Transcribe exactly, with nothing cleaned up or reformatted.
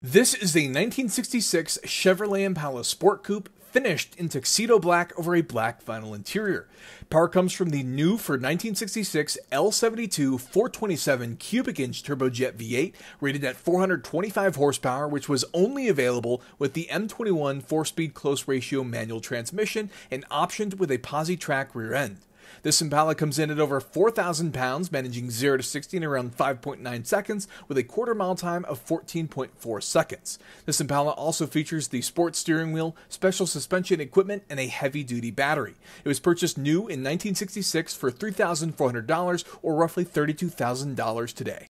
This is a nineteen sixty-six Chevrolet Impala Sport Coupe finished in tuxedo black over a black vinyl interior. Power comes from the new for nineteen sixty-six L seventy-two four twenty-seven cubic inch turbojet V eight rated at four hundred twenty-five horsepower, which was only available with the M twenty-one four-speed close ratio manual transmission and optioned with a posi-trac rear end. This Impala comes in at over four thousand pounds, managing zero to sixty in around five point nine seconds with a quarter mile time of fourteen point four seconds. This Impala also features the sports steering wheel, special suspension equipment, and a heavy-duty battery. It was purchased new in nineteen sixty-six for three thousand four hundred dollars, or roughly thirty-two thousand dollars today.